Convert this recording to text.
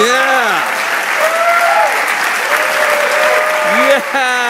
Yeah. Yeah.